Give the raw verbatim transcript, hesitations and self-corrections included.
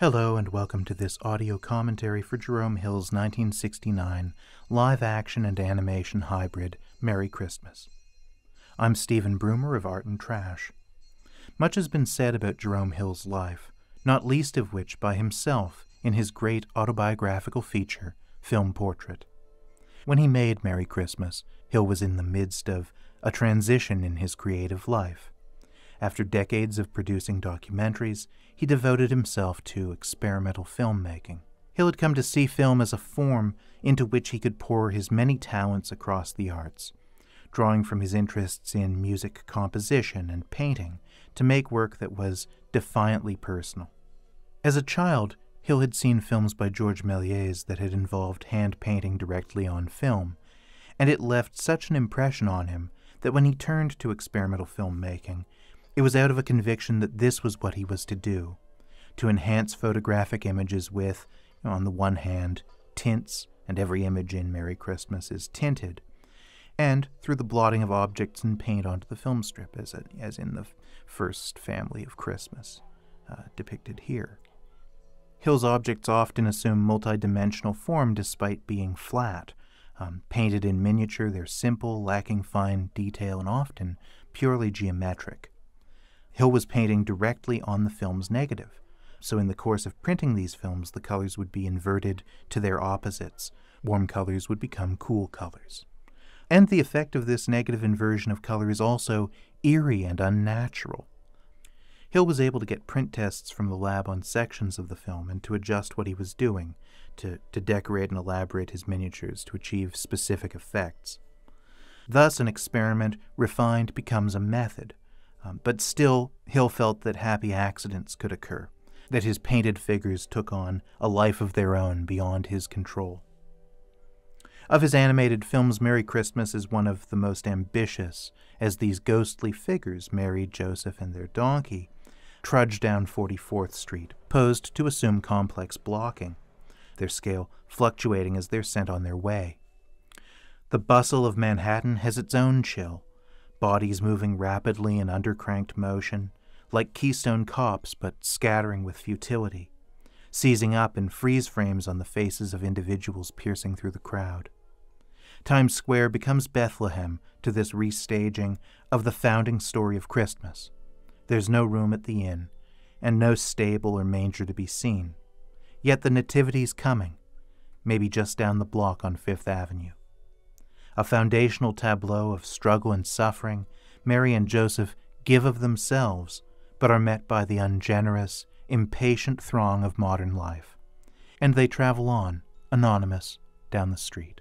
Hello and welcome to this audio commentary for Jerome Hill's nineteen sixty-nine live-action and animation hybrid, Merry Christmas. I'm Stephen Broomer of Art and Trash. Much has been said about Jerome Hill's life, not least of which by himself in his great autobiographical feature, Film Portrait. When he made Merry Christmas, Hill was in the midst of a transition in his creative life. After decades of producing documentaries, he devoted himself to experimental filmmaking. Hill had come to see film as a form into which he could pour his many talents across the arts, drawing from his interests in music composition and painting to make work that was defiantly personal. As a child, Hill had seen films by Georges Méliès that had involved hand painting directly on film, and it left such an impression on him that when he turned to experimental filmmaking, it was out of a conviction that this was what he was to do, to enhance photographic images with, on the one hand, tints, and every image in Merry Christmas is tinted, and through the blotting of objects and paint onto the film strip, as, a, as in the first family of Christmas, uh, depicted here. Hill's objects often assume multidimensional form despite being flat. Um, painted in miniature, they're simple, lacking fine detail, and often purely geometric. Hill was painting directly on the film's negative, so in the course of printing these films, the colors would be inverted to their opposites. Warm colors would become cool colors. And the effect of this negative inversion of color is also eerie and unnatural. Hill was able to get print tests from the lab on sections of the film and to adjust what he was doing, to, to decorate and elaborate his miniatures to achieve specific effects. Thus, an experiment refined becomes a method. Um, but still, Hill felt that happy accidents could occur, that his painted figures took on a life of their own beyond his control. Of his animated films, Merry Christmas is one of the most ambitious, as these ghostly figures, Mary, Joseph, and their donkey, trudge down forty-fourth street, posed to assume complex blocking, their scale fluctuating as they're sent on their way. The bustle of Manhattan has its own chill, bodies moving rapidly in undercranked motion, like Keystone Cops but scattering with futility, seizing up in freeze frames on the faces of individuals piercing through the crowd. Times Square becomes Bethlehem to this restaging of the founding story of Christmas. There's no room at the inn, and no stable or manger to be seen. Yet the Nativity's coming, maybe just down the block on Fifth Avenue. A foundational tableau of struggle and suffering, Mary and Joseph give of themselves, but are met by the ungenerous, impatient throng of modern life. And they travel on, anonymous, down the street.